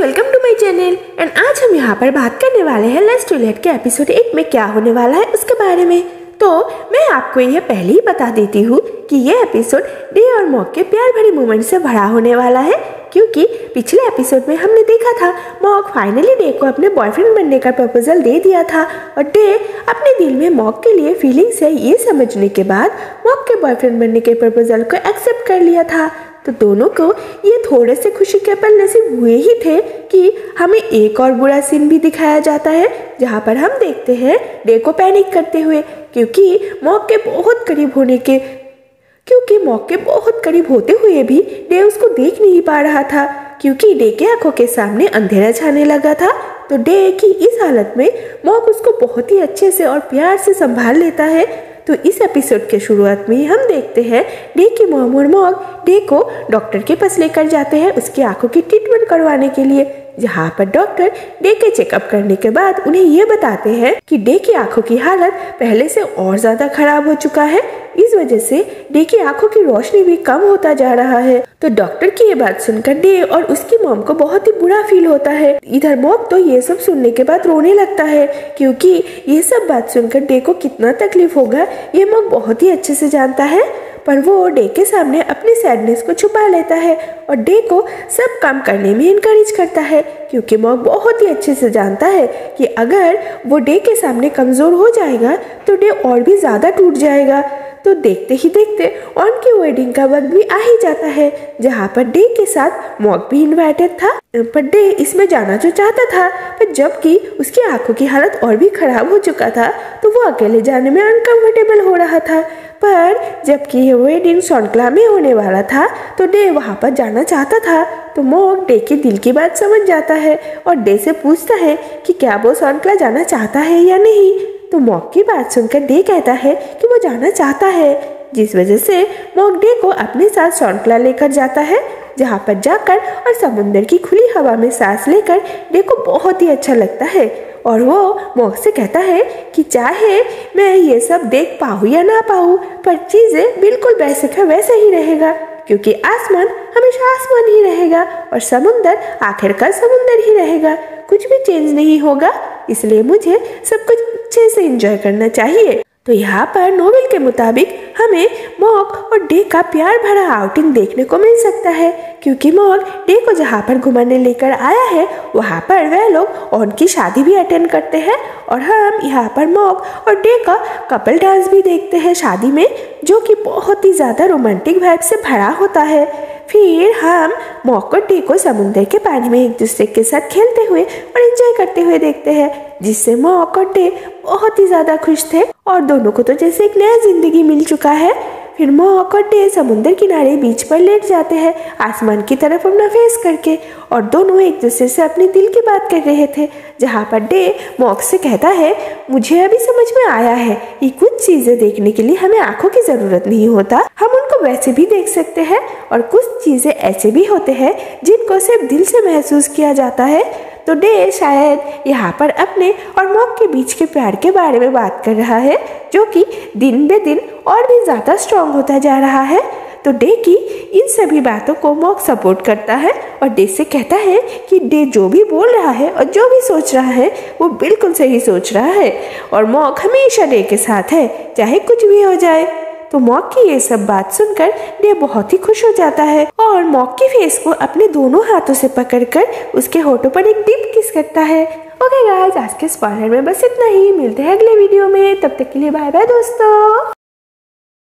Welcome to my channel and आज हम यहाँ पर बात करने वाले हैं लस्ट रोलेट के एपिसोड 8 में क्या होने वाला है उसके बारे में। तो मैं आपको यह पहले ही बता देती हूँ कि यह एपिसोड डे और मॉक के प्यार भरे मोमेंट से भरा होने वाला है, क्योंकि पिछले एपिसोड में हमने देखा था मॉक फाइनली डे को अपने बॉयफ्रेंड बनने का प्रपोजल दे दिया था और डे अपने दिल में मॉक के लिए फीलिंग्स है ये समझने के बाद मॉक के बॉयफ्रेंड बनने के प्रपोजल को एक्सेप्ट कर लिया था। तो दोनों को ये थोड़े से खुशी के पल नसीब हुए ही थे कि हमें एक और बुरा सीन भी दिखाया जाता है जहाँ पर हम देखते हैं डे को पैनिक करते हुए, क्योंकि मॉक के बहुत करीब होते हुए भी डे उसको देख नहीं पा रहा था क्योंकि डे के आंखों के सामने अंधेरा छाने लगा था। तो डे की इस हालत में मॉक उसको बहुत ही अच्छे से और प्यार से संभाल लेता है। तो इस एपिसोड के शुरुआत में हम देखते हैं डे की मॉम और मॉक डे को डॉक्टर के पास लेकर जाते हैं उसकी आंखों की ट्रीटमेंट करवाने के लिए, जहां पर डॉक्टर डे के चेकअप करने के बाद उन्हें ये बताते हैं कि डे की आंखों की हालत पहले से और ज़्यादा खराब हो चुका है, इस वजह से डे की आंखों की रोशनी भी कम होता जा रहा है। तो डॉक्टर की ये बात सुनकर डे और उसकी मॉम को बहुत ही बुरा फील होता है। इधर मॉक तो ये सब सुनने के बाद रोने लगता है क्योंकि ये सब बात सुनकर डे को कितना तकलीफ होगा ये मॉक बहुत ही अच्छे से जानता है, पर वो डे के सामने अपनी सैडनेस को छुपा लेता है और डे को सब काम करने में इनकरेज करता है क्योंकि मॉक बहुत ही अच्छे से जानता है कि अगर वो डे के सामने कमज़ोर हो जाएगा तो डे और भी ज़्यादा टूट जाएगा। तो देखते ही देखते ऑन की वेडिंग का वक्त भी आ ही जाता है जहाँ पर डे के साथ मॉक भी इन्वाइटेड था, पर डे इसमें जाना जो चाहता था पर जबकि उसकी आंखों की हालत और भी खराब हो चुका था तो वो अकेले जाने में अनकम्फर्टेबल हो रहा था। पर जबकि यह वेडिंग शॉन्क्ला में होने वाला था तो डे वहाँ पर जाना चाहता था। तो मॉक डे के दिल की बात समझ जाता है और डे से पूछता है कि क्या वो शॉन्क्ला जाना चाहता है या नहीं। तो मॉक की बात सुनकर डे कहता है कि वो जाना चाहता है, जिस वजह से मॉक डे को अपने साथ शॉन्क्ला लेकर जाता है जहाँ पर जाकर और समुंदर की खुली हवा में सांस लेकर डे को बहुत ही अच्छा लगता है और वो मॉक से कहता है कि चाहे मैं ये सब देख पाऊँ या ना पाऊँ पर चीज़ें बिल्कुल वैसे का वैसे ही रहेगा क्योंकि आसमान हमेशा आसमान ही रहेगा और समुंदर आखिरकार समुंदर ही रहेगा, कुछ भी चेंज नहीं होगा, इसलिए मुझे सब कुछ अच्छे से एंजॉय करना चाहिए। तो यहाँ पर नोवेल के मुताबिक हमें मॉक और डे का प्यार भरा आउटिंग देखने को मिल सकता है क्योंकि मॉक डे को जहाँ पर घुमाने लेकर आया है वहाँ पर वह लोग उनकी शादी भी अटेंड करते हैं और हम यहाँ पर मॉक और डे का कपल डांस भी देखते हैं शादी में, जो कि बहुत ही ज़्यादा रोमांटिक वाइब से भरा होता है। फिर हम मॉक और डे को समुंदर के पानी में एक दूसरे के साथ खेलते हुए और एंजॉय करते हुए देखते हैं, जिससे मॉक और डे बहुत ही ज़्यादा खुश थे और दोनों को तो जैसे एक नया जिंदगी मिल चुका है। फिर मॉक और डे समुद्र किनारे बीच पर लेट जाते हैं आसमान की तरफ अपना फेस करके और दोनों एक दूसरे से अपने दिल की बात कर रहे थे, जहाँ पर डे मॉक से कहता है मुझे अभी समझ में आया है कि कुछ चीज़ें देखने के लिए हमें आंखों की ज़रूरत नहीं होता, हम उनको वैसे भी देख सकते हैं और कुछ चीज़ें ऐसे भी होते हैं जिनको सिर्फ दिल से महसूस किया जाता है। तो डे शायद यहाँ पर अपने और मॉक के बीच के प्यार के बारे में बात कर रहा है जो कि दिन बे दिन और भी ज़्यादा स्ट्रॉन्ग होता जा रहा है। तो डे की इन सभी बातों को मॉक सपोर्ट करता है और डे से कहता है कि डे जो भी बोल रहा है और जो भी सोच रहा है वो बिल्कुल सही सोच रहा है और मॉक हमेशा डे के साथ है चाहे कुछ भी हो जाए। तो मॉक की ये सब बात सुनकर डे बहुत ही खुश हो जाता है और मॉक की फेस को अपने दोनों हाथों से पकड़कर उसके होठों पर एक डीप किस करता है। ओके गाइस, आज के स्पॉइलर में बस इतना ही, मिलते हैं अगले वीडियो में, तब तक के लिए बाय बाय दोस्तों।